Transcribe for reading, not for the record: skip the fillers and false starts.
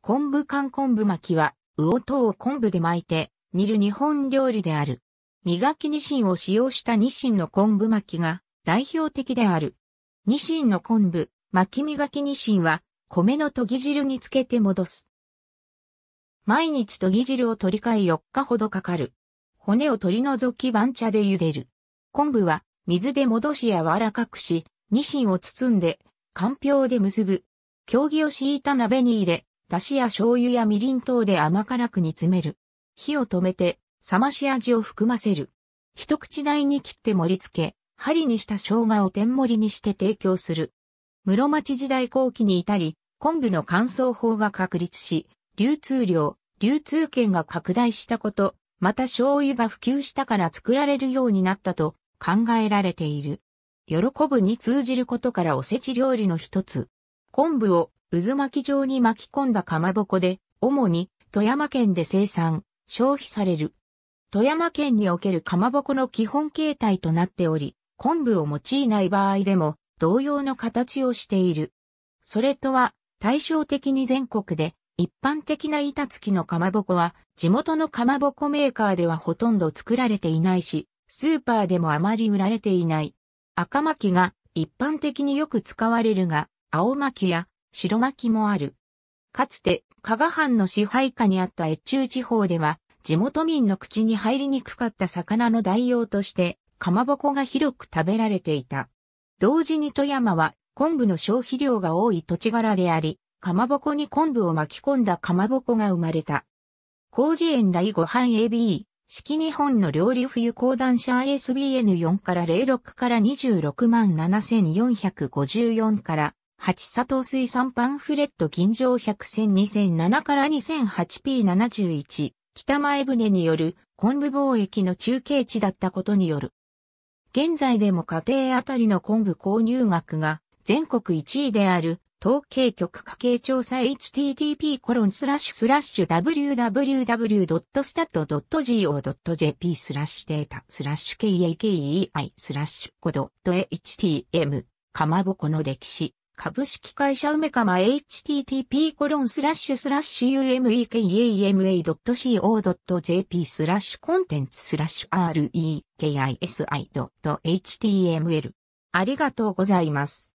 昆布缶昆布巻きは、魚等を昆布で巻いて、煮る日本料理である。磨きニシンを使用したニシンの昆布巻きが代表的である。ニシンの昆布巻き磨きニシンは、米のとぎ汁につけて戻す。毎日とぎ汁を取り替え4日ほどかかる。骨を取り除き番茶で茹でる。昆布は、水で戻し柔らかくし、ニシンを包んで、かんぴょうで結ぶ。経木を敷いた鍋に入れ、だしや醤油やみりん等で甘辛く煮詰める。火を止めて、冷まし味を含ませる。一口大に切って盛り付け、針にした生姜を天盛りにして提供する。室町時代後期に至り、昆布の乾燥法が確立し、流通量、流通圏が拡大したこと、また醤油が普及したから作られるようになったと考えられている。喜ぶに通じることからおせち料理の一つ。昆布を渦巻き状に巻き込んだかまぼこで、主に富山県で生産、消費される。富山県におけるかまぼこの基本形態となっており、昆布を用いない場合でも同様の形をしている。それとは対照的に全国で一般的な板付きのかまぼこは地元のかまぼこメーカーではほとんど作られていないし、スーパーでもあまり売られていない。赤巻きが一般的によく使われるが、青巻きや白巻きもある。かつて、加賀藩の支配下にあった越中地方では、地元民の口に入りにくかった魚の代用として、かまぼこが広く食べられていた。同時に富山は、昆布の消費量が多い土地柄であり、かまぼこに昆布を巻き込んだかまぼこが生まれた。広辞苑第5版 AB。式日本の料理冬講談社 ISBN4 から06から267,454から8佐藤水産パンフレット吟醸100/2007から 2008P71 北前船による昆布貿易の中継地だったことによる。現在でも家庭あたりの昆布購入額が全国1位である統計局家計調査 http://www.stat.go.jp/data/keikei/5.htm かまぼこの歴史株式会社梅かま http://umekeima.co.jp/contents/rekisi.html ありがとうございます。